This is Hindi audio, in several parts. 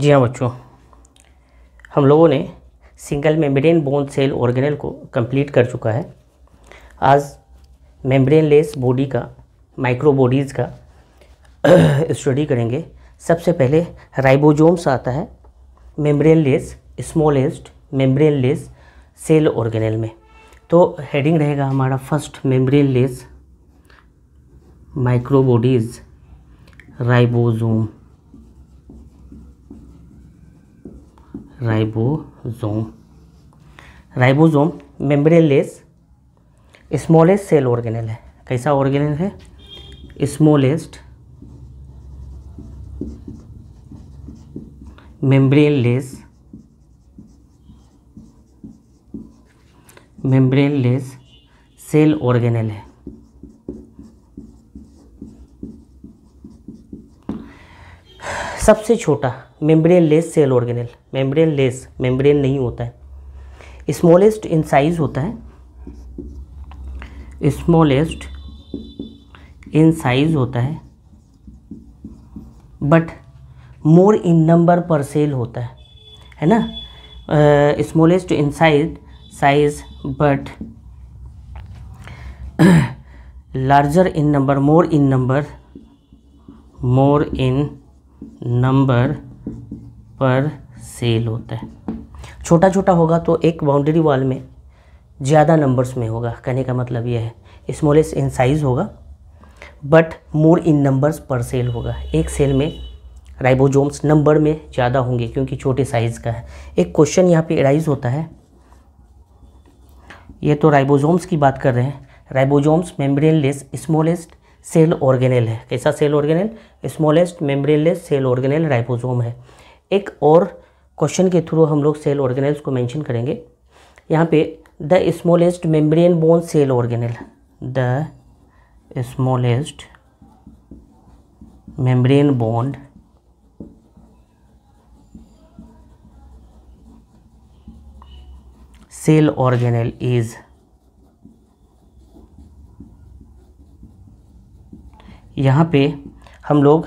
जी हाँ बच्चों, हम लोगों ने single membrane bound cell organelle को कंप्लीट कर चुका है। आज मेम्ब्रेनलेस बॉडी का, माइक्रो बॉडीज़ का स्टडी करेंगे। सबसे पहले राइबोसोम्स आता है membraneless smallest membraneless cell organelle में। तो हेडिंग रहेगा हमारा first, membraneless micro bodies ribosome ribosome membraneless smallest cell organelle है। कैसा ऑर्गेनेल है? स्मॉलेस्ट मेम्ब्रेनलेस सेल ऑर्गेनेल है। सबसे छोटा membraneless cell organelle, membraneless membrane नहीं होता है, स्मॉलेस्ट इन साइज होता है, स्मॉलेस्ट इन साइज होता है, but more in number per cell होता है ना। Smallest in size but larger in number, more in number per cell होता है। छोटा छोटा होगा तो एक बाउंड्री वाल में ज़्यादा नंबर्स में होगा, कहने का मतलब यह है। स्मॉलेस्ट इन साइज होगा but more in numbers per cell होगा। एक सेल में राइबोसोम्स नंबर में ज़्यादा होंगे क्योंकि छोटे साइज का है। एक क्वेश्चन यहाँ पे अराइज होता है, ये तो राइबोसोम्स की बात कर रहे हैं। Ribosomes membraneless smallest cell organelle है। कैसा cell organelle? Smallest membraneless cell organelle ribosome है। एक और क्वेश्चन के थ्रू हम लोग सेल ऑर्गेनेल्स को मेंशन करेंगे। यहाँ पे the smallest membrane bound cell organelle, the smallest membrane bound cell organelle is यहाँ पे हम लोग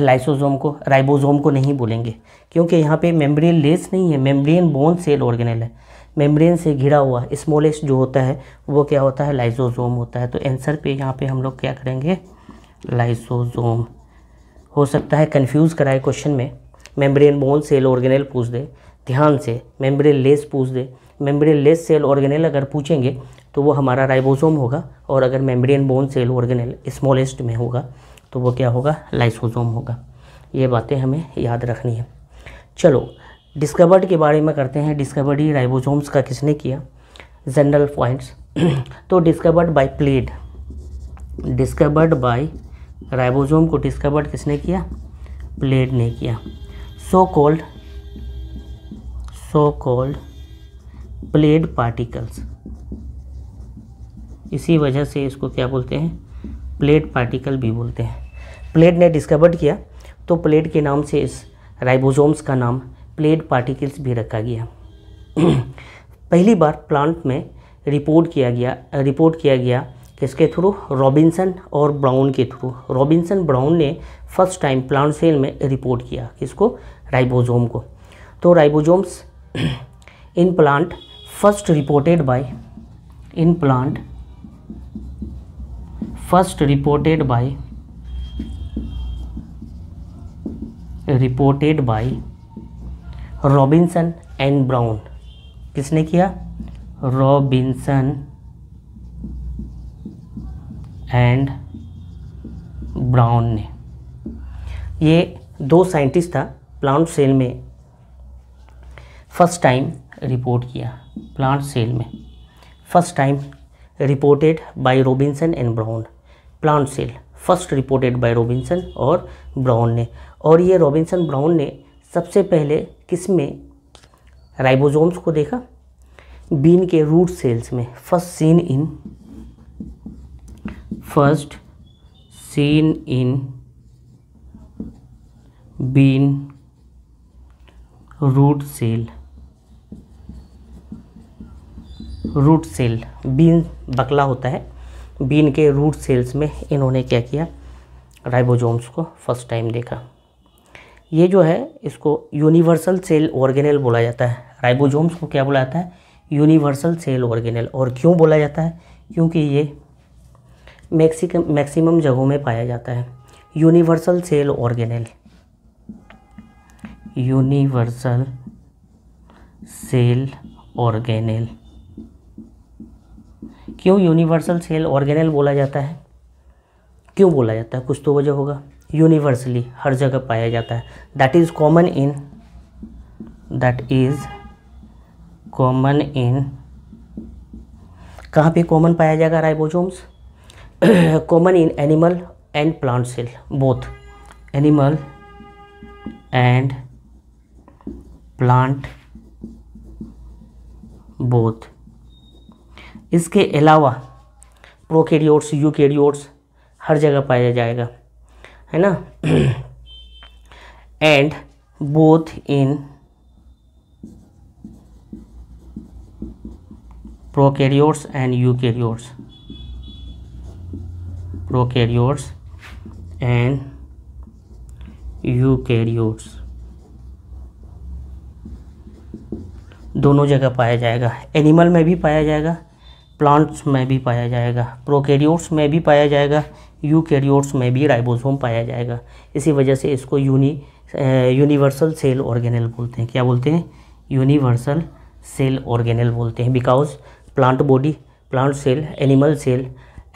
लाइसोसोम को, राइबोसोम को नहीं बोलेंगे क्योंकि यहाँ पे मेम्ब्रेन लेस नहीं है, मेम्ब्रेन बोन सेल ऑर्गेनेल है। मेम्ब्रेन से घिरा हुआ स्मॉलेस्ट जो होता है वो क्या होता है? लाइसोसोम होता है। तो आंसर पे यहाँ पे हम लोग क्या करेंगे? लाइसोसोम। हो सकता है कंफ्यूज कराए क्वेश्चन में, मेम्ब्रेन बोन सेल ऑर्गेनेल पूछ दे, ध्यान से मेम्ब्रेन लेस पूछ दे। मेम्ब्रेन लेस सेल ऑर्गेनेल अगर पूछेंगे तो वो हमारा राइबोसोम होगा, और अगर membrane bound cell organelle smallest में होगा तो वो क्या होगा? लाइसोसोम होगा। ये बातें हमें याद रखनी है। चलो डिस्कवर्ड के बारे में करते हैं। डिस्कवरी राइबोसोम्स का किसने किया? General points. तो discovered by Palade, discovered by ribosome को डिस्कवर्ड किसने किया? प्लेड ने किया। सो कॉल्ड प्लेड पार्टिकल्स, इसी वजह से इसको क्या बोलते हैं? प्लेड पार्टिकल भी बोलते हैं। प्लेड ने डिस्कवर किया तो प्लेड के नाम से इस राइबोसोम्स का नाम प्लेड पार्टिकल्स भी रखा गया। पहली बार प्लांट में रिपोर्ट किया गया किसके थ्रू? रॉबिन्सन और ब्राउन के थ्रू। रॉबिन्सन ब्राउन ने फर्स्ट टाइम प्लांट सेल में रिपोर्ट किया किसको? राइबोसोम को। तो ribosomes in plant first reported by reported by Robinson and Brown. किसने किया? रॉबिन्सन एंड ब्राउन ने। ये दो साइंटिस्ट था प्लांट सेल में फर्स्ट टाइम रिपोर्ट किया, प्लांट सेल में first time reported by Robinson and Brown. Plant cell first reported by Robinson और ब्राउन ने। और ये रॉबिन्सन ब्राउन ने सबसे पहले किस में राइबोसोम्स को देखा? बीन के रूट सेल्स में। First seen in bean root cell. Bean बकला होता है, बीन के रूट सेल्स में इन्होंने क्या किया? राइबोसोम्स को फर्स्ट टाइम देखा। ये जो है इसको यूनिवर्सल सेल ऑर्गेनेल बोला जाता है। राइबोसोम्स को क्या बोला जाता है? Universal cell organelle. और क्यों बोला जाता है? क्योंकि ये मैक्सिमम जगहों में पाया जाता है। Universal cell organelle, universal cell organelle. क्यों यूनिवर्सल सेल ऑर्गेनेल बोला जाता है? क्यों बोला जाता है? कुछ तो वजह होगा। यूनिवर्सली हर जगह पाया जाता है। दैट इज़ कॉमन इन कहाँ पे कॉमन पाया जाएगा ribosomes? Common in animal and plant cell, both animal and plant both. इसके अलावा प्रोकैरियोट्स, यूकैरियोट्स हर जगह पाया जाएगा, है ना। And both in prokaryotes and eukaryotes, prokaryotes and eukaryotes दोनों जगह पाया जाएगा। एनिमल में भी पाया जाएगा, प्लांट्स में भी पाया जाएगा, प्रोकैरियोट्स में भी पाया जाएगा, यूकैरियोट्स में भी राइबोसोम पाया जाएगा। इसी वजह से इसको यूनिवर्सल सेल ऑर्गेनेल बोलते हैं। क्या बोलते हैं? यूनिवर्सल सेल ऑर्गेनेल बोलते हैं। Because plant body, plant cell, animal cell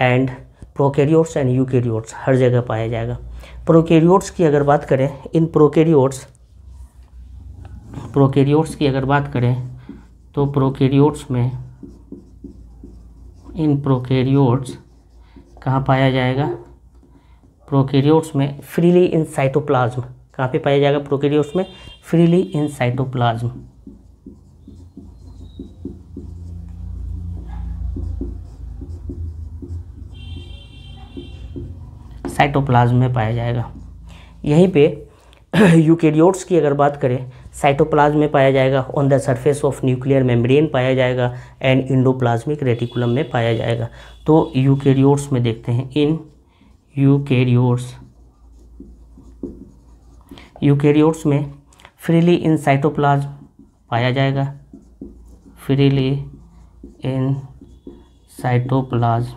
and prokaryotes and eukaryotes हर जगह पाया जाएगा। प्रोकैरियोट्स की अगर बात करें, इन प्रोकैरियोट्स कहाँ पाया जाएगा? प्रोकैरियोट्स में फ्रीली इन साइटोप्लाज्म। कहाँ पे पाया जाएगा? प्रोकैरियोट्स में फ्रीली इन साइटोप्लाज्म। साइटोप्लाज्म में पाया जाएगा। यहीं पे यूकैरियोट्स की अगर बात करें, साइटोप्लाज्म में पाया जाएगा, on the surface of nuclear membrane पाया जाएगा एंड इंडोप्लाज्मिक रेटिकुलम में पाया जाएगा। तो यूकैरियोट्स में देखते हैं, इन यूकैरियोट्स में फ्रीली इन साइटोप्लाज्म पाया जाएगा, फ्रीली इन साइटोप्लाज्म।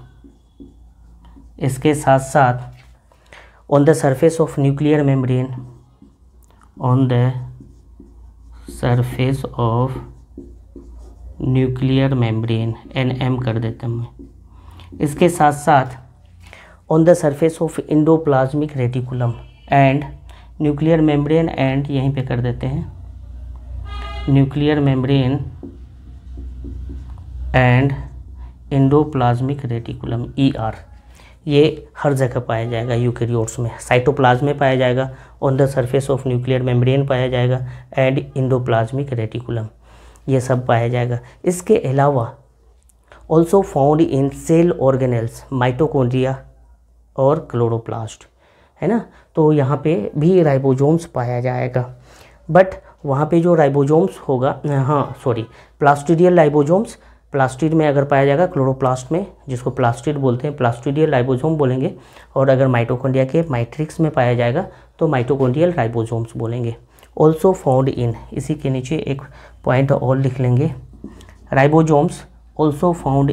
इसके साथ साथ on the surface of nuclear membrane, on the surface of nuclear membrane, NM कर देता हूँ मैं। इसके साथ साथ on the surface of endoplasmic reticulum and nuclear membrane and, यहीं पे कर देते हैं, nuclear membrane and endoplasmic reticulum ER। ये हर जगह पाया जाएगा यूकैरियोट्स में। साइटोप्लाज्म में पाया जाएगा, on the surface of nuclear membrane पाया जाएगा एंड इंडोप्लाज्मिक रेटिकुलम, ये सब पाया जाएगा। इसके अलावा also found in cell organelles, mitochondria और क्लोरोप्लास्ट, है ना। तो यहाँ पे भी राइबोसोम्स पाया जाएगा, बट वहाँ पे जो राइबोसोम्स होगा, प्लास्टिडियल राइबोसोम्स प्लास्टिड में अगर पाया जाएगा, क्लोरोप्लास्ट में जिसको प्लास्टिड बोलते हैं, प्लास्टिडियल राइबोसोम बोलेंगे। और अगर माइटोकॉन्ड्रिया के मैट्रिक्स में पाया जाएगा तो माइटोकॉन्ड्रियल राइबोसोम्स बोलेंगे। ऑल्सो फाउंड इन, इसी के नीचे एक पॉइंट और लिख लेंगे, ribosomes also found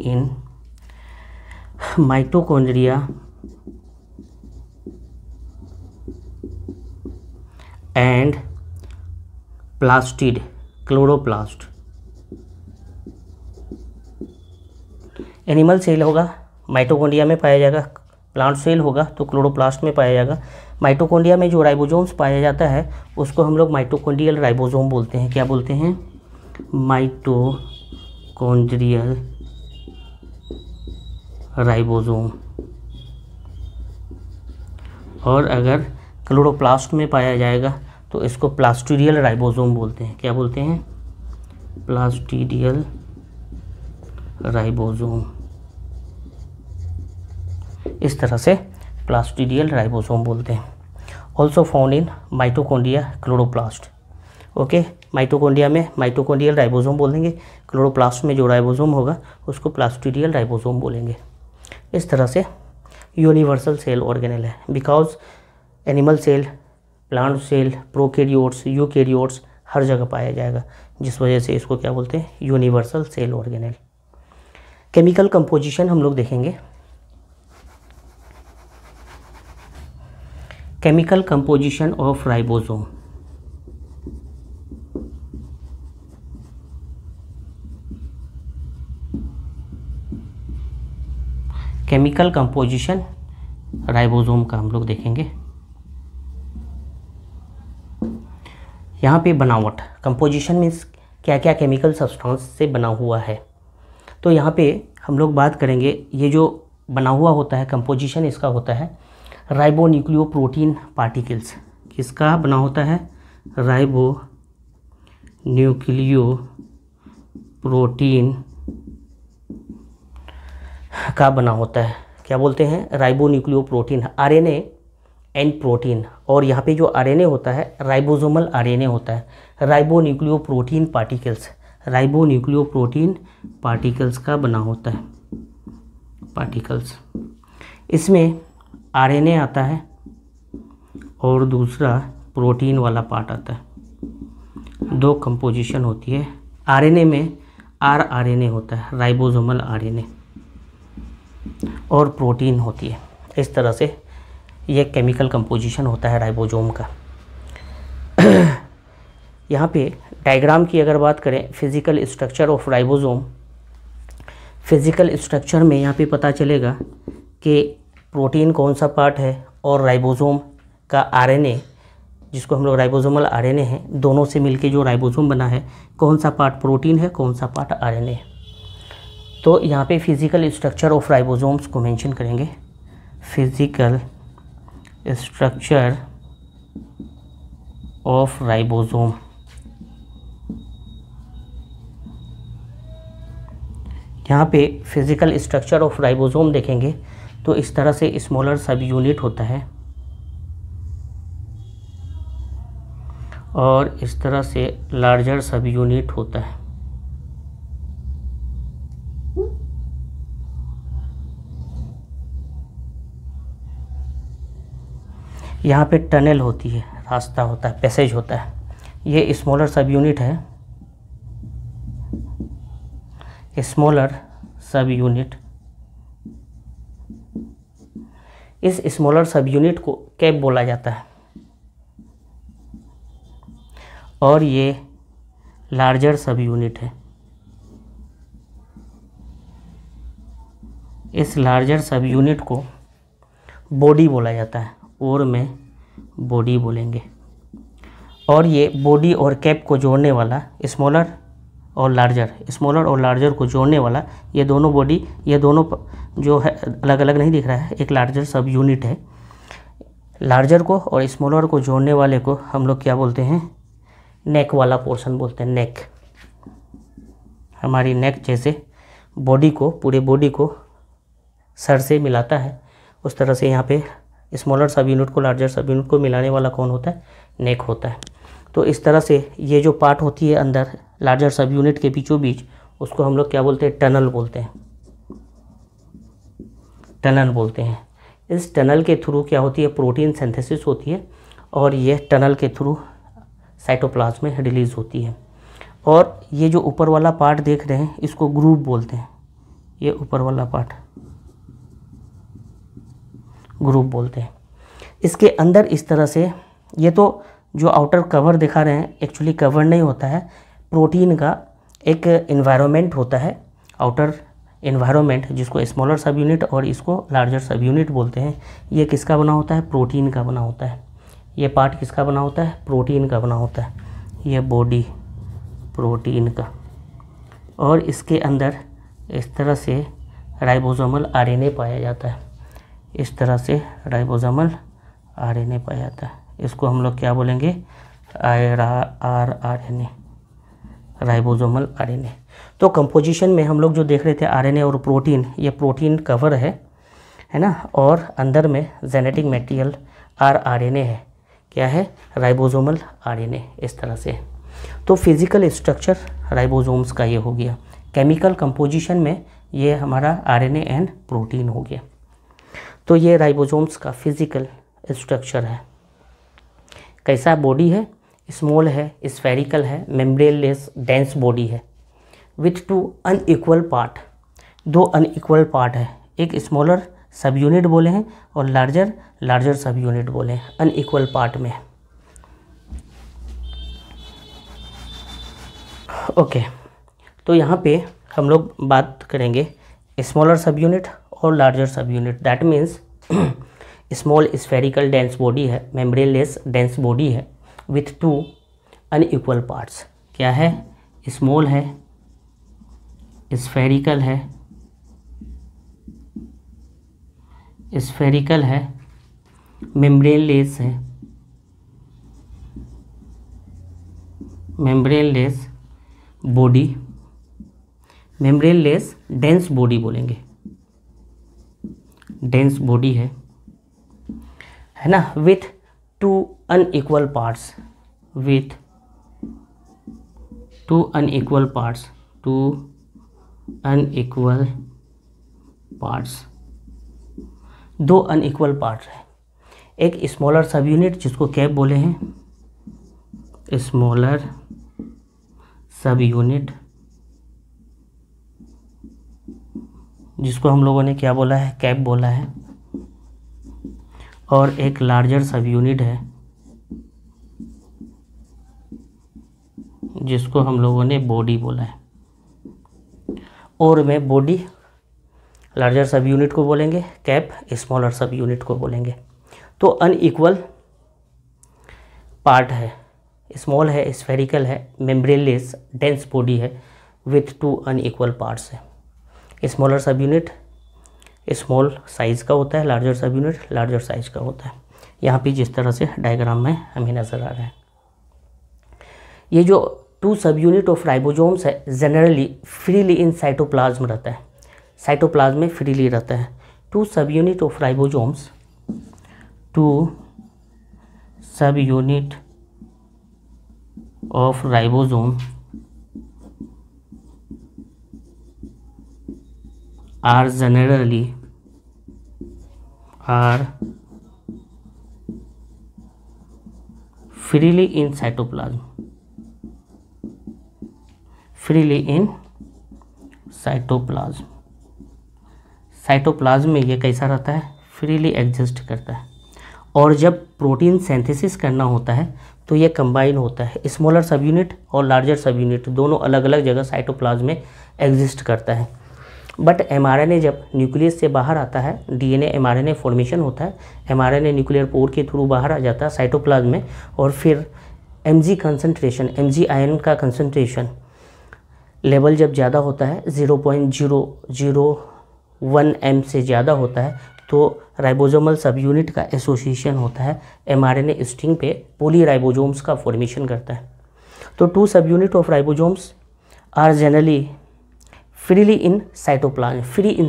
in mitochondria and plastid, chloroplast. Animal cell होगा, माइटोकॉन्ड्रिया में पाया जाएगा, प्लांट सेल होगा तो क्लोरोप्लास्ट में पाया जाएगा। माइटोकॉन्ड्रिया में जो राइबोसोम्स पाया जाता है उसको हम लोग माइटोकॉन्ड्रियल राइबोसोम बोलते हैं। क्या बोलते हैं? Mitochondrial ribosome. और अगर क्लोरोप्लास्ट में पाया जाएगा तो इसको प्लास्टिडियल राइबोसोम बोलते हैं। क्या बोलते हैं? Plastidial ribosome. इस तरह से प्लास्टिडियल राइबोसोम बोलते हैं। Also found in mitochondria, chloroplast. Okay, mitochondria में माइटोकॉन्ड्रियल राइबोसोम बोलेंगे, क्लोरोप्लास्ट में जो राइबोसोम होगा उसको प्लास्टिडियल राइबोसोम बोलेंगे। इस तरह से यूनिवर्सल सेल ऑर्गेनेल है, because animal cell, plant cell, prokaryotes, eukaryotes हर जगह पाया जाएगा, जिस वजह से इसको क्या बोलते हैं, universal cell organelle. Chemical composition हम लोग देखेंगे। Chemical composition of ribosome. Chemical composition ribosome का हम लोग देखेंगे। यहाँ पे बनावट, कंपोजिशन मीन्स क्या क्या केमिकल सब्सटेंस से बना हुआ है, तो यहाँ पे हम लोग बात करेंगे। ये जो बना हुआ होता है कंपोजिशन, इसका होता है राइबोन्यूक्लियोप्रोटीन पार्टिकल्स। किसका बना होता है? राइबोन्यूक्लियोप्रोटीन का बना होता है। क्या बोलते हैं? Ribonucleoprotein, RNA and protein. और यहाँ पे जो आरएनए होता है राइबोसोमल आरएनए होता है। राइबोन्यूक्लियोप्रोटीन पार्टिकल्स, राइबोन्यूक्लियोप्रोटीन पार्टिकल्स का बना होता है, पार्टिकल्स। इसमें आरएनए आता है और दूसरा प्रोटीन वाला पार्ट आता है। दो कंपोजिशन होती है। आरएनए में आरआरएनए होता है, राइबोसोमल आरएनए, और प्रोटीन होती है। इस तरह से ये केमिकल कंपोजिशन होता है राइबोसोम का। यहाँ पे डायग्राम की अगर बात करें, physical structure of ribosome. Physical structure में यहाँ पे पता चलेगा कि प्रोटीन कौन सा पार्ट है और राइबोसोम का आरएनए, जिसको हम लोग राइबोसोमल आरएनए हैं, दोनों से मिलके जो राइबोसोम बना है, कौन सा पार्ट प्रोटीन है, कौन सा पार्ट आरएनए है। तो यहाँ पे फिज़िकल स्ट्रक्चर ऑफ राइबोसोम्स को मेंशन करेंगे। फिज़िकल स्ट्रक्चर ऑफ राइबोसोम, यहाँ पे फिज़िकल स्ट्रक्चर ऑफ राइबोसोम देखेंगे तो इस तरह से स्मॉलर सब यूनिट होता है और इस तरह से लार्जर सब यूनिट होता है। यहाँ पे टनल होती है, रास्ता होता है, पैसेज होता है। ये स्मॉलर सब यूनिट है, स्मॉलर सब यूनिट। इस स्मॉलर सब यूनिट को कैप बोला जाता है और ये लार्जर सब यूनिट है। इस लार्जर सब यूनिट को बॉडी बोला जाता है और में बॉडी बोलेंगे। और ये बॉडी और कैप को जोड़ने वाला स्मॉलर और लार्जर, स्मॉलर और लार्जर को जोड़ने वाला ये दोनों बॉडी, ये दोनों जो है अलग अलग नहीं दिख रहा है, एक लार्जर सब यूनिट है। लार्जर को और स्मॉलर को जोड़ने वाले को हम लोग क्या बोलते हैं? नेक वाला पोर्शन बोलते हैं, नेक। हमारी नेक जैसे बॉडी को, पूरे बॉडी को सर से मिलाता है, उस तरह से यहाँ पे स्मॉलर सब यूनिट को, लार्जर सब यूनिट को मिलाने वाला कौन होता है? नेक होता है। तो इस तरह से ये जो पार्ट होती है अंदर लार्जर सब यूनिट के बीचों बीच, उसको हम लोग क्या बोलते हैं? टनल बोलते हैं, टनल बोलते हैं। इस टनल के थ्रू क्या होती है? प्रोटीन सिंथेसिस होती है और ये टनल के थ्रू साइटोप्लाज्म में रिलीज़ होती है। और ये जो ऊपर वाला पार्ट देख रहे हैं इसको ग्रूव बोलते हैं, ये ऊपर वाला पार्ट ग्रूप बोलते हैं। इसके अंदर इस तरह से, ये तो जो आउटर कवर दिखा रहे हैं एक्चुअली कवर नहीं होता है, प्रोटीन का एक इन्वायरमेंट होता है, आउटर इन्वायरमेंट, जिसको स्मॉलर सब यूनिट और इसको लार्जर सब यूनिट बोलते हैं। ये किसका बना होता है? प्रोटीन का बना होता है। ये पार्ट किसका बना होता है? प्रोटीन का बना होता है। ये बॉडी प्रोटीन का, और इसके अंदर इस तरह से राइबोसोमल आरएनए पाया जाता है। इस तरह से राइबोसोमल आरएनए पाया जाता है। इसको हम लोग क्या बोलेंगे? RRNA, ribosomal RNA. तो कंपोजिशन में हम लोग जो देख रहे थे आरएनए और प्रोटीन, ये प्रोटीन कवर है ना, और अंदर में जेनेटिक मटेरियल आरआरएनए है। क्या है? राइबोसोमल आरएनए, इस तरह से। तो फिजिकल स्ट्रक्चर राइबोसोम्स का ये हो गया। केमिकल कंपोजिशन में ये हमारा आरएनए एंड प्रोटीन हो गया। तो ये राइबोसोम्स का फिजिकल स्ट्रक्चर है। कैसा बॉडी है, स्मॉल है, स्फेरिकल है, मेम्ब्रेन लेस डेंस बॉडी है विथ टू अनइक्वल पार्ट। दो अनइक्वल पार्ट है, एक स्मॉलर सब यूनिट बोले हैं और लार्जर सब यूनिट बोले हैं। अनइक्वल पार्ट में ओके, तो यहाँ पे हम लोग बात करेंगे स्मॉलर सब यूनिट और लार्जर सब unit. That means small spherical dense body है, मेम्ब्रेन लेस डेंस बॉडी है विथ टू अनइक्वल पार्ट्स। क्या है, स्मॉल है, स्फेरिकल है, मेम्ब्रेन लेस है, membrane less body, membrane less dense body बोलेंगे, डेंस बॉडी है ना, with two unequal parts, with two unequal parts, दो अनइक्वल पार्ट है। एक स्मॉलर सब यूनिट जिसको कैप बोले हैं, स्मॉलर सब यूनिट जिसको हम लोगों ने क्या बोला है, कैप बोला है, और एक लार्जर सब यूनिट है जिसको हम लोगों ने बॉडी बोला है। और मैं बॉडी लार्जर सब यूनिट को बोलेंगे, कैप स्मॉलर सब यूनिट को बोलेंगे। तो अनइक्वल पार्ट है, स्मॉल है, स्फेरिकल है, मेम्ब्रेन लेस डेंस बॉडी है विथ टू अनइक्वल पार्ट्स है। स्मॉलर सब यूनिट स्मॉल साइज़ का होता है, लार्जर सब यूनिट लार्जर साइज़ का होता है। यहाँ पे जिस तरह से डायग्राम में हमें नज़र आ रहा है, ये जो टू सब यूनिट ऑफ राइबोसोम्स है जनरली फ्रीली इन साइटोप्लाज्म रहता है, साइटोप्लाज्म में फ्रीली रहता है। टू सब unit of ribosomes, are generally freely in cytoplasm, cytoplasm में ये कैसा रहता है, फ्रीली एग्जिस्ट करता है। और जब प्रोटीन सिंथेसिस करना होता है तो ये कंबाइन होता है, स्मॉलर सब यूनिट और लार्जर सब यूनिट दोनों अलग अलग जगह साइटोप्लाज्म में एग्जिस्ट करता है। बट एमआरएनए जब न्यूक्लियस से बाहर आता है, डीएनए एमआरएनए फॉर्मेशन होता है, एमआरएनए न्यूक्लियर पोर के थ्रू बाहर आ जाता है साइटोप्लाज्म में, और फिर एमजी कंसंट्रेशन, एमजी आयन का कंसंट्रेशन लेवल जब ज़्यादा होता है, 0.001 m से ज़्यादा होता है, तो राइबोसोमल सब यूनिट का एसोसिएशन होता है एमआरएनए स्ट्रिंग पे, पोली राइबोसोम्स का फॉर्मेशन करता है। तो टू सब unit of ribosomes are generally freely in cytoplasm, freely in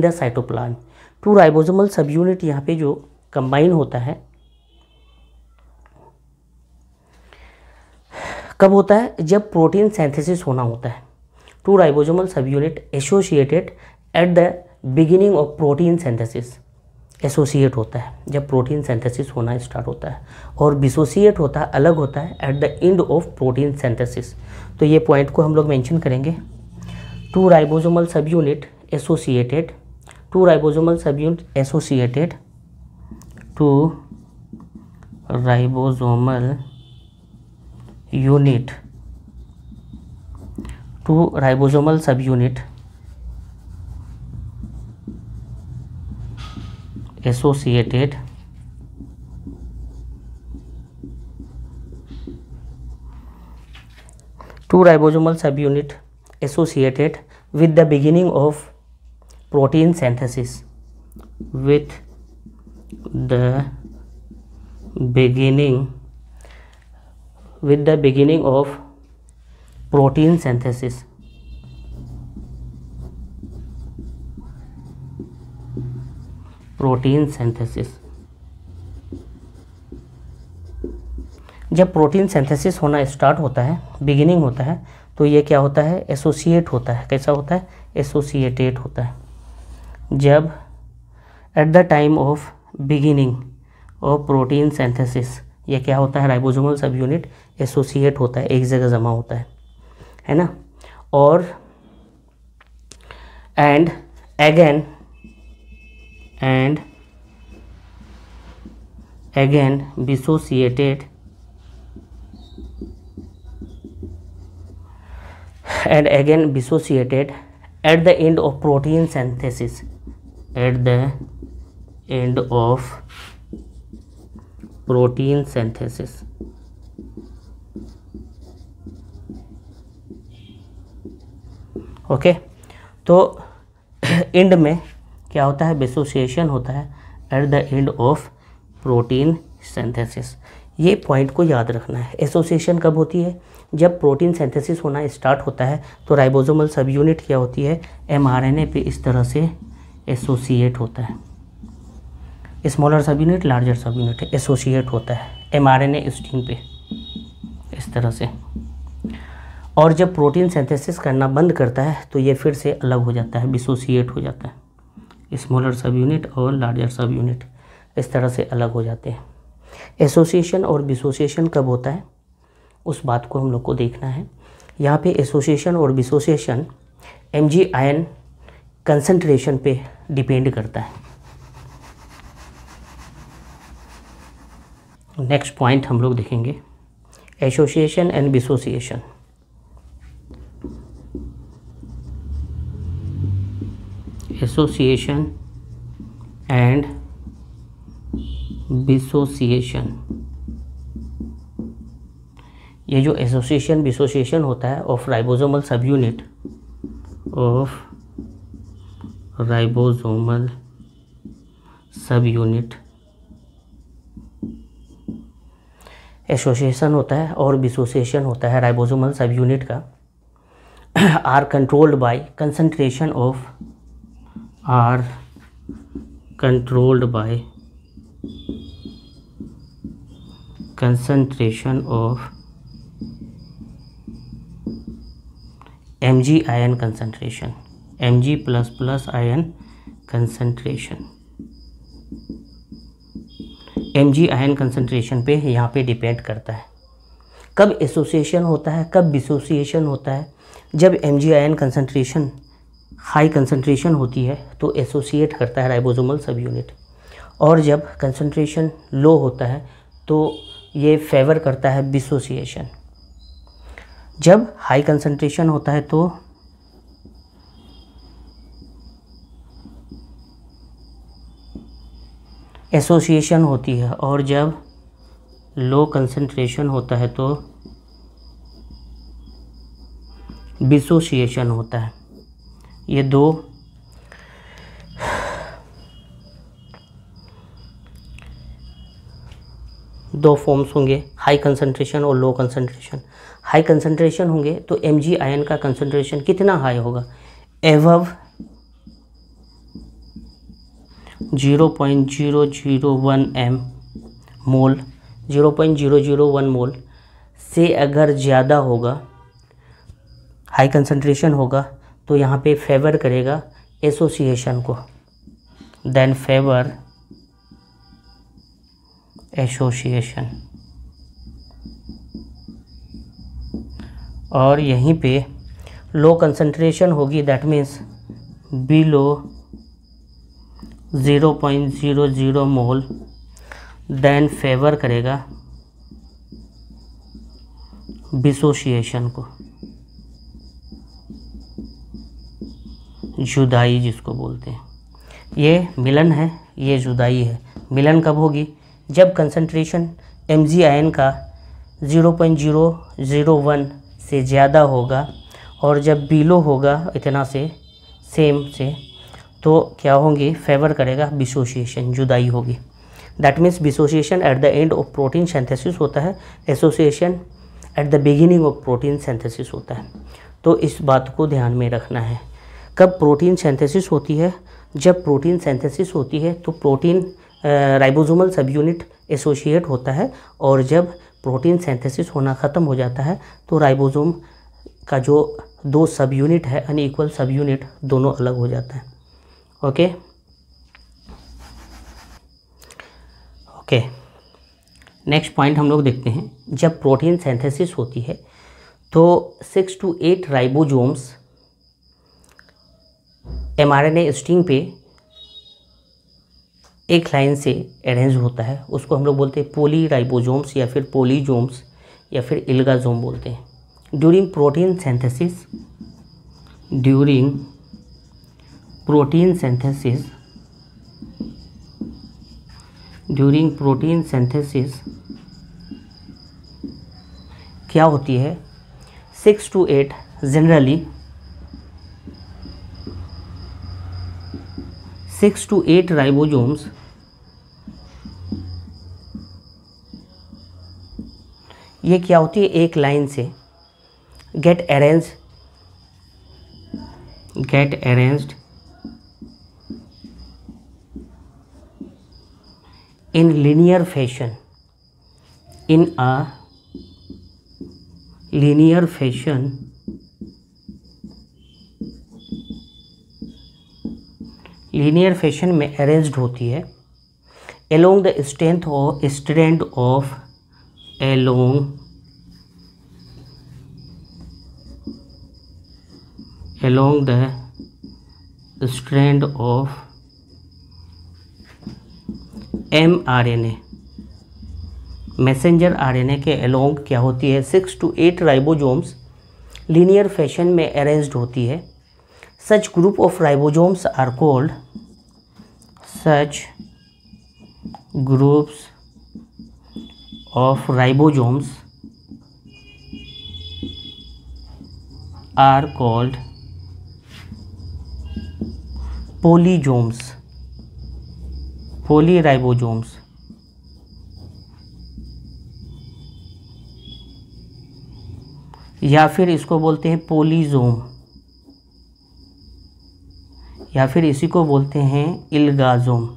the cytoplasm. Two ribosomal सब यूनिट यहाँ पे जो कंबाइन होता है, कब होता है, जब प्रोटीन सिंथेसिस होना होता है। टू राइबोसोमल सब unit associated at the beginning of protein synthesis, associate होता है जब प्रोटीन सिंथेसिस होना स्टार्ट होता है, और डिसोसिएट होता है, अलग होता है at the end of protein synthesis. तो ये पॉइंट को हम लोग मेंशन करेंगे। टू राइबोसोमल सब यूनिट एसोसिएटेड, टू राइबोसोमल सब unit associated with the beginning of protein synthesis, जब प्रोटीन सिंथेसिस होना स्टार्ट होता है, बिगिनिंग होता है, तो ये क्या होता है, एसोसिएट होता है। कैसा होता है, एसोसिएटेड होता है। जब at the time of beginning of protein synthesis. ये क्या होता है, राइबोसोमल सब यूनिट एसोसिएट होता है, एक जगह जमा होता है ना। और and again dissociated at the end of protein synthesis okay तो एंड में क्या होता है, डिसोसिएशन होता है at the end of protein synthesis. ये पॉइंट को याद रखना है। एसोसिएशन कब होती है, जब प्रोटीन सिंथेसिस होना स्टार्ट होता है तो राइबोसोमल सब यूनिट क्या होती है, mRNA पे इस तरह से एसोसिएट होता है। स्मॉलर सब यूनिट लार्जर सब यूनिट एसोसिएट होता है mRNA स्ट्रिंग पे इस तरह से। और जब प्रोटीन सिंथेसिस करना बंद करता है तो ये फिर से अलग हो जाता है, डिसोसिएट हो जाता है। स्मॉलर सब यूनिट और लार्जर सब यूनिट इस तरह से अलग हो जाते हैं। एसोसिएशन और डिसोसिएशन कब होता है उस बात को हम लोग को देखना है। यहाँ पे एसोसिएशन और डिसोसिएशन Mg आयन कंसंट्रेशन पे डिपेंड करता है। नेक्स्ट पॉइंट हम लोग देखेंगे, association and dissociation. Association and dissociation, ये जो एसोसिएशन डिसोसिएशन होता है ऑफ राइबोसोमल सब यूनिट एसोसिएशन होता है और डिसोसिएशन होता है राइबोसोमल सब यूनिट का। Are controlled by concentration of Mg ion concentration, Mg++ ion concentration. Mg ion concentration पे यहाँ पे डिपेंड करता है। कब एसोसिएशन होता है, कब डिसोसिएशन होता है? जब Mg ion concentration high concentration होती है तो एसोसिएट करता है राइबोसोमल सब यूनिट, और जब कंसंट्रेशन लो होता है तो ये फेवर करता है डिसोसिएशन। जब हाई कंसंट्रेशन होता है तो एसोसिएशन होती है, और जब लो कंसंट्रेशन होता है तो डिसोसिएशन होता है। ये दो फॉर्म्स होंगे, हाई कंसंट्रेशन और लो कंसंट्रेशन। हाई कंसंट्रेशन होंगे तो Mg आयन का कंसंट्रेशन कितना हाई होगा, एबव 0.001 मोल, 0.001 मोल से अगर ज़्यादा होगा, हाई कंसंट्रेशन होगा तो यहाँ पे फेवर करेगा एसोसिएशन को, देन फेवर एसोसिएशन। और यहीं पे लो कंसंट्रेशन होगी, that means below 0.00 mole, then favour करेगा डिसोसिएशन को, जुदाई जिसको बोलते हैं। ये मिलन है, ये जुदाई है। मिलन कब होगी, जब कंसंट्रेशन Mg आयन का 0.001 से ज़्यादा होगा, और जब बिलो होगा इतना से सेम से तो क्या होंगे, फेवर करेगा डिसोसिएशन, जुदाई होगी। That means dissociation at the end of protein synthesis होता है, association at the beginning of protein synthesis होता है। तो इस बात को ध्यान में रखना है। कब प्रोटीन सिंथेसिस होती है, जब प्रोटीन सिंथेसिस होती है तो प्रोटीन राइबोसोमल सब यूनिट एसोसिएट होता है, और जब प्रोटीन सिंथेसिस होना ख़त्म हो जाता है तो राइबोसोम का जो दो सब यूनिट है, अनइक्वल सब यूनिट, दोनों अलग हो जाता है। ओके ओके, नेक्स्ट पॉइंट हम लोग देखते हैं। जब प्रोटीन सिंथेसिस होती है तो 6 to 8 राइबोसोम्स एमआरएनए स्ट्रिंग पे एक लाइन से अरेंज होता है, उसको हम लोग बोलते हैं पोली राइबोसोम्स या फिर पोलीजोम्स या फिर इल्गाजोम बोलते हैं। ड्यूरिंग प्रोटीन सिंथेसिस क्या होती है, 6 to 8 जनरली 6 to 8 राइबोसोम्स ये क्या होती है, एक लाइन से get arranged in linear fashion linear fashion में अरेंज्ड होती है along the strand of mRNA messenger RNA के अलोंग क्या होती है, 6 to 8 राइबोसोम्स लीनियर फैशन में अरेंज्ड होती है। Such group of ribosomes are called polysomes polyribosomes. या फिर इसको बोलते हैं पोलीजोम, या फिर इसी को बोलते हैं ergasome.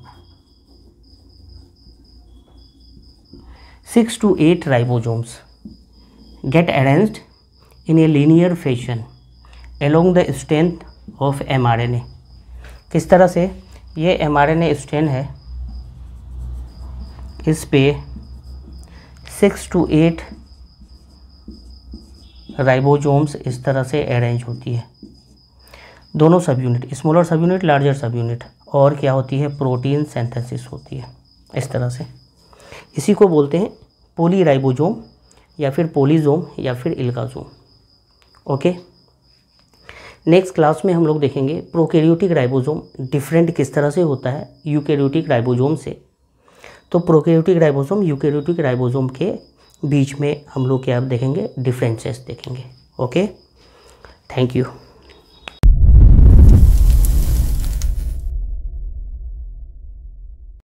6 to 8 ribosomes get arranged in a linear fashion along the strand of mRNA। किस तरह से ये mRNA स्ट्रैंड है, इस पे 6 to 8 राइबोसोम्स इस तरह से अरेंज होती है। दोनों सब यूनिट, स्मॉलर सब यूनिट, लार्जर सब यूनिट, और क्या होती है, प्रोटीन सिंथेसिस होती है इस तरह से। इसी को बोलते हैं पोली राइबोसोम या फिर पोलीजोम या फिर इल्गाजोम। ओके, नेक्स्ट क्लास में हम लोग देखेंगे प्रोकैरियोटिक राइबोसोम डिफरेंट किस तरह से होता है यूकैरियोटिक राइबोसोम से। तो प्रोकैरियोटिक राइबोसोम यूकैरियोटिक राइबोसोम के बीच में हम लोग क्या देखेंगे, डिफरेंसेस देखेंगे। Okay, thank you.